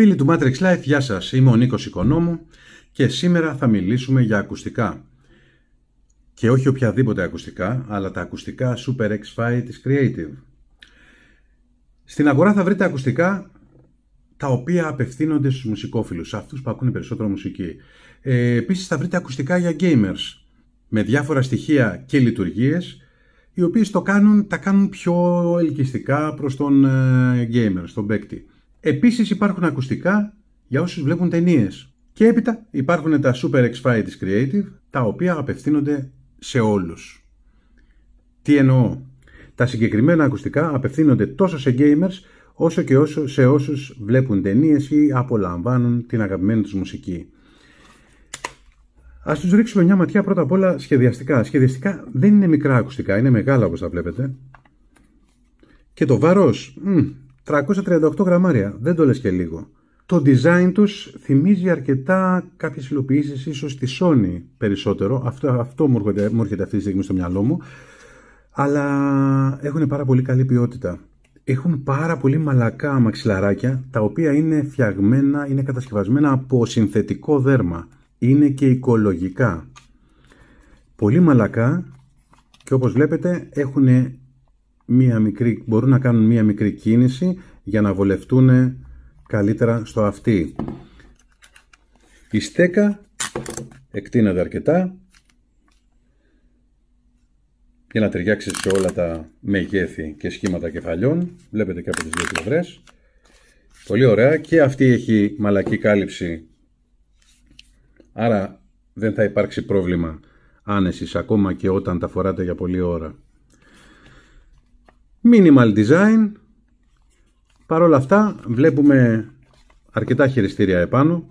Φίλοι του Matrix Live, γεια σας. Είμαι ο Νίκος Οικονόμου και σήμερα θα μιλήσουμε για ακουστικά. Και όχι οποιαδήποτε ακουστικά, αλλά τα ακουστικά Super X-Fi της Creative. Στην αγορά θα βρείτε ακουστικά τα οποία απευθύνονται στους μουσικόφιλους, αυτούς που ακούνε περισσότερο μουσική. Επίσης θα βρείτε ακουστικά για gamers, με διάφορα στοιχεία και λειτουργίες, οι οποίες τα κάνουν πιο ελκυστικά προς τον gamer, στον παίκτη. Επίσης υπάρχουν ακουστικά για όσους βλέπουν ταινίες. Και έπειτα υπάρχουν τα Super X-Fi της Creative, τα οποία απευθύνονται σε όλους. Τι εννοώ? Τα συγκεκριμένα ακουστικά απευθύνονται τόσο σε gamers, όσο και σε όσους βλέπουν ταινίες ή απολαμβάνουν την αγαπημένη τους μουσική. Ας τους ρίξουμε μια ματιά πρώτα απ' όλα σχεδιαστικά. Σχεδιαστικά δεν είναι μικρά ακουστικά, είναι μεγάλα όπως τα βλέπετε. Και το βάρος, 338 γραμμάρια, δεν το λες και λίγο. Το design τους θυμίζει αρκετά κάποιες υλοποιήσεις ίσως στη Sony περισσότερο. Αυτό μου έρχεται αυτή τη στιγμή στο μυαλό μου. Αλλά έχουν πάρα πολύ καλή ποιότητα. Έχουν πάρα πολύ μαλακά μαξιλαράκια, τα οποία είναι φτιαγμένα, είναι κατασκευασμένα από συνθετικό δέρμα. Είναι και οικολογικά. Πολύ μαλακά και όπως βλέπετε μπορούν να κάνουν μία μικρή κίνηση για να βολευτούν καλύτερα στο αυτί. Η στέκα εκτείνεται αρκετά για να ταιριάξει σε όλα τα μεγέθη και σχήματα κεφαλιών. Βλέπετε και από τις δύο πλευρές. Πολύ ωραία, και αυτή έχει μαλακή κάλυψη, άρα δεν θα υπάρξει πρόβλημα άνεσης ακόμα και όταν τα φοράτε για πολλή ώρα. Minimal design. Παρόλα αυτά βλέπουμε αρκετά χειριστήρια επάνω.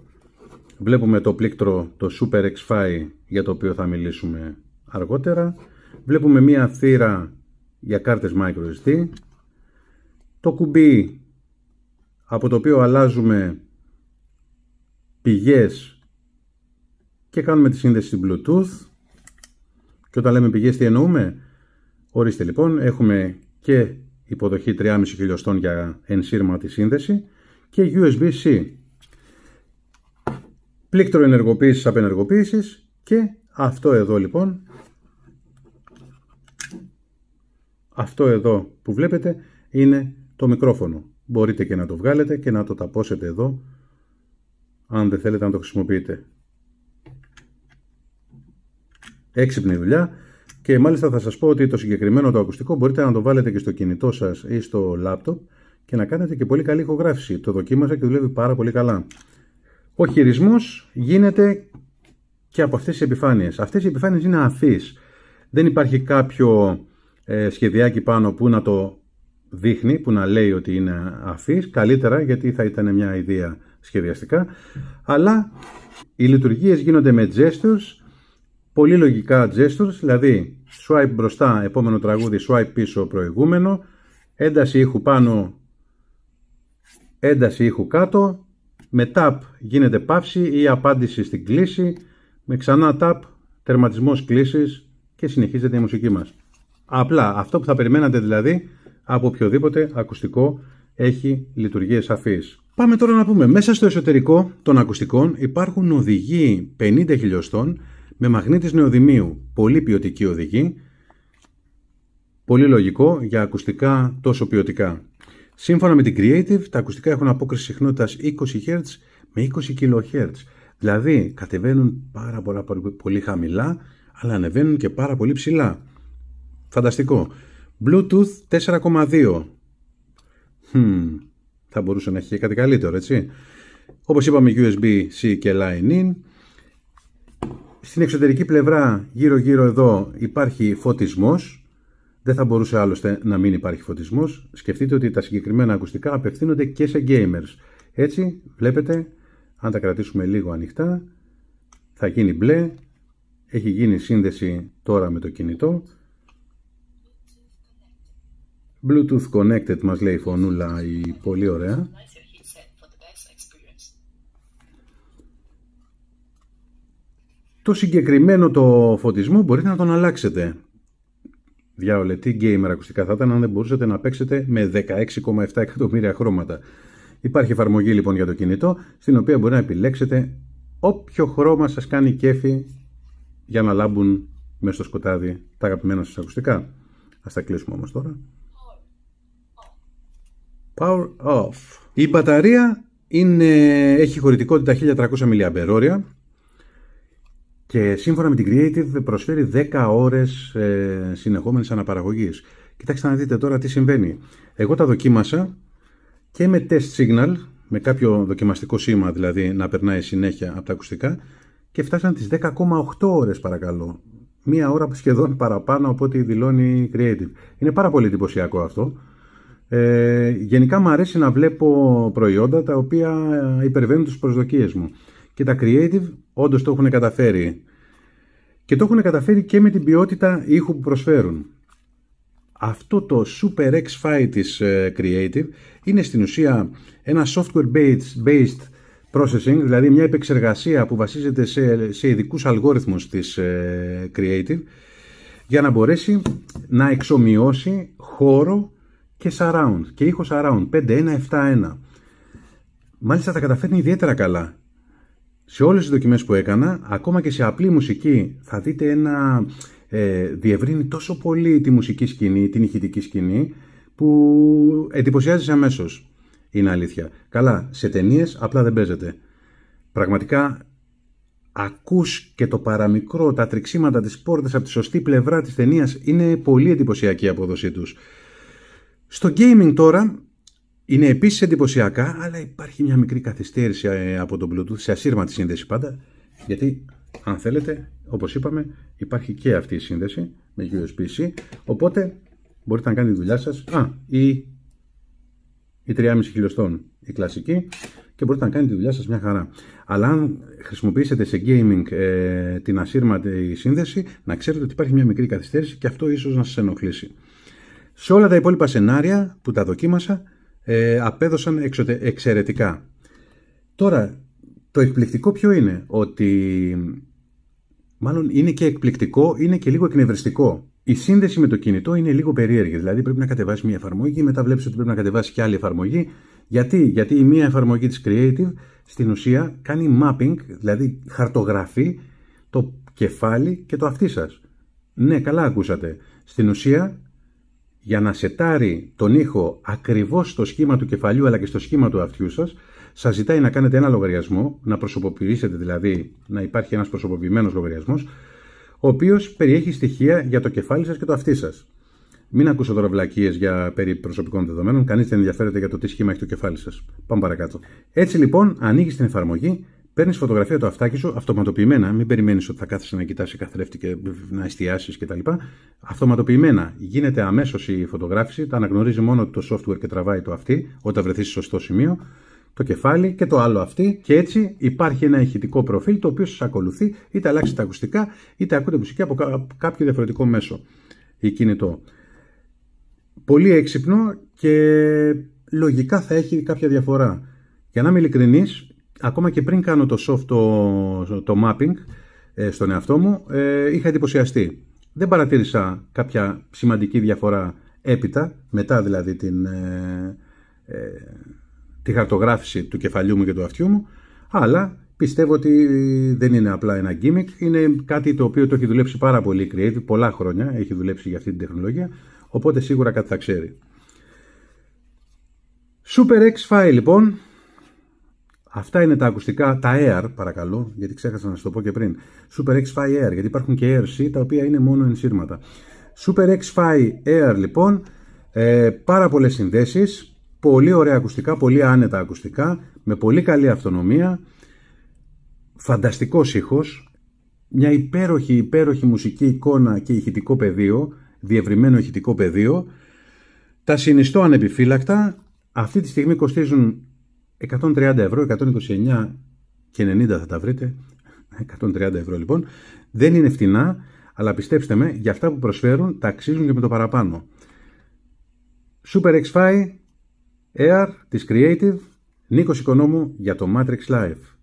Βλέπουμε το πλήκτρο, το Super X-Fi, για το οποίο θα μιλήσουμε αργότερα. Βλέπουμε μία θύρα για κάρτες microSD. Το κουμπί από το οποίο αλλάζουμε πηγές και κάνουμε τη σύνδεση Bluetooth. Και όταν λέμε πηγές τι εννοούμε? Ορίστε λοιπόν, έχουμε και υποδοχή 3,5 χιλιοστών για ενσύρμα τη σύνδεση και USB-C. Πλήκτρο ενεργοποίησης, απενεργοποίησης, και αυτό εδώ λοιπόν, αυτό εδώ που βλέπετε είναι το μικρόφωνο. Μπορείτε και να το βγάλετε και να το ταπώσετε εδώ, αν δεν θέλετε να το χρησιμοποιείτε. Έξυπνη δουλειά. Και μάλιστα θα σας πω ότι το συγκεκριμένο το ακουστικό μπορείτε να το βάλετε και στο κινητό σας ή στο λάπτοπ και να κάνετε και πολύ καλή ηχογράφηση. Το δοκίμασα και δουλεύει πάρα πολύ καλά. Ο χειρισμός γίνεται και από αυτές τις επιφάνειες. Αυτές οι επιφάνειες είναι αφείς. Δεν υπάρχει κάποιο σχεδιάκι πάνω που να το δείχνει, που να λέει ότι είναι αφής. Καλύτερα, γιατί θα ήταν μια ιδέα σχεδιαστικά. Αλλά οι λειτουργίες γίνονται με gestures. Πολύ λογικά gestures, δηλαδή swipe μπροστά, επόμενο τραγούδι, swipe πίσω, προηγούμενο, ένταση ήχου πάνω, ένταση ήχου κάτω, με tap γίνεται παύση ή απάντηση στην κλήση, με ξανά tap, τερματισμός κλήσης και συνεχίζεται η μουσική μας. Απλά, αυτό που θα περιμένατε δηλαδή από οποιοδήποτε ακουστικό έχει λειτουργίες αφής. Πάμε τώρα να πούμε, μέσα στο εσωτερικό των ακουστικών υπάρχουν οδηγοί 50 χιλιοστών με μαγνήτης νεοδημίου, πολύ ποιοτική οδηγή, πολύ λογικό για ακουστικά τόσο ποιοτικά. Σύμφωνα με την Creative, τα ακουστικά έχουν απόκριση συχνότητας 20 Hz με 20 kHz. Δηλαδή, κατεβαίνουν πάρα πολύ χαμηλά, αλλά ανεβαίνουν και πάρα πολύ ψηλά. Φανταστικό. Bluetooth 4,2. Θα μπορούσε να έχει και κάτι καλύτερο, έτσι. Όπως είπαμε, USB-C και Line-in. Στην εξωτερική πλευρά, γύρω-γύρω εδώ, υπάρχει φωτισμός. Δεν θα μπορούσε άλλωστε να μην υπάρχει φωτισμός. Σκεφτείτε ότι τα συγκεκριμένα ακουστικά απευθύνονται και σε gamers. Έτσι, βλέπετε, αν τα κρατήσουμε λίγο ανοιχτά, θα γίνει μπλε. Έχει γίνει σύνδεση τώρα με το κινητό. Bluetooth connected μας λέει η φωνούλα, η πολύ ωραία. Το συγκεκριμένο το φωτισμό μπορείτε να τον αλλάξετε. Διάολε, τι gamer ακουστικά θα ήταν αν δεν μπορούσατε να παίξετε με 16,7 εκατομμύρια χρώματα. Υπάρχει εφαρμογή λοιπόν για το κινητό, στην οποία μπορεί να επιλέξετε όποιο χρώμα σας κάνει κέφι για να λάμπουν μέσα στο σκοτάδι τα αγαπημένα σας ακουστικά. Ας τα κλείσουμε όμως τώρα. Power off. Η μπαταρία έχει χωρητικότητα 1300 mAh και σύμφωνα με την Creative προσφέρει 10 ώρες συνεχόμενης αναπαραγωγής. Κοιτάξτε να δείτε τώρα τι συμβαίνει. Εγώ τα δοκίμασα και με test signal, με κάποιο δοκιμαστικό σήμα δηλαδή να περνάει συνέχεια από τα ακουστικά, και φτάσαν τις 10,8 ώρες παρακαλώ. Μία ώρα σχεδόν παραπάνω από ό,τι δηλώνει η Creative. Είναι πάρα πολύ εντυπωσιακό αυτό. Γενικά μου αρέσει να βλέπω προϊόντα τα οποία υπερβαίνουν τις προσδοκίες μου. Και τα Creative όντως το έχουν καταφέρει. Και το έχουν καταφέρει και με την ποιότητα ήχου που προσφέρουν. Αυτό το Super X-Fi της Creative είναι στην ουσία ένα software-based processing, δηλαδή μια επεξεργασία που βασίζεται σε ειδικούς αλγόριθμους της Creative για να μπορέσει να εξομοιώσει χώρο και surround και ήχο surround 5.1.7.1. Μάλιστα τα καταφέρνει ιδιαίτερα καλά. Σε όλες τις δοκιμές που έκανα, ακόμα και σε απλή μουσική, θα δείτε ένα... διευρύνει τόσο πολύ τη μουσική σκηνή, την ηχητική σκηνή, που εντυπωσιάζει αμέσως. Είναι αλήθεια. Καλά, σε ταινίες απλά δεν παίζεται. Πραγματικά ακούς και το παραμικρό, τα τριξίματα της πόρτας από τη σωστή πλευρά της ταινίας. Είναι πολύ εντυπωσιακή η απόδοσή τους. Στο gaming τώρα είναι επίσης εντυπωσιακά, αλλά υπάρχει μια μικρή καθυστέρηση από τον Bluetooth, σε ασύρματη σύνδεση πάντα, γιατί αν θέλετε, όπως είπαμε, υπάρχει και αυτή η σύνδεση με USB-C, οπότε μπορείτε να κάνετε τη δουλειά σας. Η 3,5 χιλιοστών η κλασική, και μπορείτε να κάνετε τη δουλειά σας μια χαρά. Αλλά αν χρησιμοποιήσετε σε gaming την ασύρματη σύνδεση, να ξέρετε ότι υπάρχει μια μικρή καθυστέρηση και αυτό ίσως να σας ενοχλήσει. Σε όλα τα υπόλοιπα σενάρια που τα δοκίμασα, απέδωσαν εξαιρετικά. Τώρα, το εκπληκτικό ποιο είναι? Ότι μάλλον είναι και εκπληκτικό, είναι και λίγο εκνευριστικό. Η σύνδεση με το κινητό είναι λίγο περίεργη. Δηλαδή πρέπει να κατεβάσεις μια εφαρμογή, μετά βλέπεις ότι πρέπει να κατεβάσεις και άλλη εφαρμογή. Γιατί η μία εφαρμογή της Creative στην ουσία κάνει mapping, δηλαδή χαρτογραφεί το κεφάλι και το αυτί σας. Ναι, καλά ακούσατε. Στην ουσία, για να σετάρει τον ήχο ακριβώς στο σχήμα του κεφαλιού αλλά και στο σχήμα του αυτιού σας, σας ζητάει να κάνετε ένα λογαριασμό, να προσωποποιήσετε δηλαδή, να υπάρχει ένας προσωποποιημένος λογαριασμός, ο οποίος περιέχει στοιχεία για το κεφάλι σας και το αυτί σας. Μην ακούσω τώρα βλακίες για περί προσωπικών δεδομένων, κανείς δεν ενδιαφέρεται για το τι σχήμα έχει το κεφάλι σας. Πάμε παρακάτω. Έτσι λοιπόν, ανοίγεις την εφαρμογή, παίρνεις φωτογραφία του αυτάκι σου, αυτοματοποιημένα, μην περιμένεις ότι θα κάθεσαι να κοιτάς σε καθρέφτη και να εστιάσεις κτλ. Αυτοματοποιημένα γίνεται αμέσως η φωτογράφηση, τα αναγνωρίζει μόνο το software και τραβάει το αυτί όταν βρεθεί στο σωστό σημείο, το κεφάλι και το άλλο αυτή, και έτσι υπάρχει ένα ηχητικό προφίλ το οποίο σας ακολουθεί, είτε αλλάξετε τα ακουστικά είτε ακούτε μουσική από κάποιο διαφορετικό μέσο ή κινητό. Πολύ έξυπνο και λογικά θα έχει κάποια διαφορά. Για να είμαι ειλικρινής, ακόμα και πριν κάνω το soft το mapping στον εαυτό μου, είχα εντυπωσιαστεί. Δεν παρατήρησα κάποια σημαντική διαφορά έπειτα, μετά δηλαδή τη χαρτογράφηση του κεφαλιού μου και του αυτιού μου, αλλά πιστεύω ότι δεν είναι απλά ένα gimmick, είναι κάτι το οποίο το έχει δουλέψει πάρα πολύ η Creative, πολλά χρόνια έχει δουλέψει για αυτή την τεχνολογία, οπότε σίγουρα κάτι θα ξέρει. Super X-Fi λοιπόν, αυτά είναι τα ακουστικά, τα Air παρακαλώ, γιατί ξέχασα να σας το πω και πριν, Super X-Fi Air, γιατί υπάρχουν και Air-C τα οποία είναι μόνο ενσύρματα. Super X-Fi Air λοιπόν, πάρα πολλές συνδέσεις, πολύ ωραία ακουστικά, πολύ άνετα ακουστικά, με πολύ καλή αυτονομία, φανταστικός ήχος, μια υπέροχη μουσική εικόνα και ηχητικό πεδίο, διευρυμένο ηχητικό πεδίο. Τα συνιστώ ανεπιφύλακτα, αυτή τη στιγμή κοστίζουν 130€, 129,90 θα τα βρείτε, 130€ λοιπόν, δεν είναι φτηνά, αλλά πιστέψτε με, για αυτά που προσφέρουν τα αξίζουν και με το παραπάνω. Super X-Fi Air της Creative, Νίκος Οικονόμου για το Matrix Live.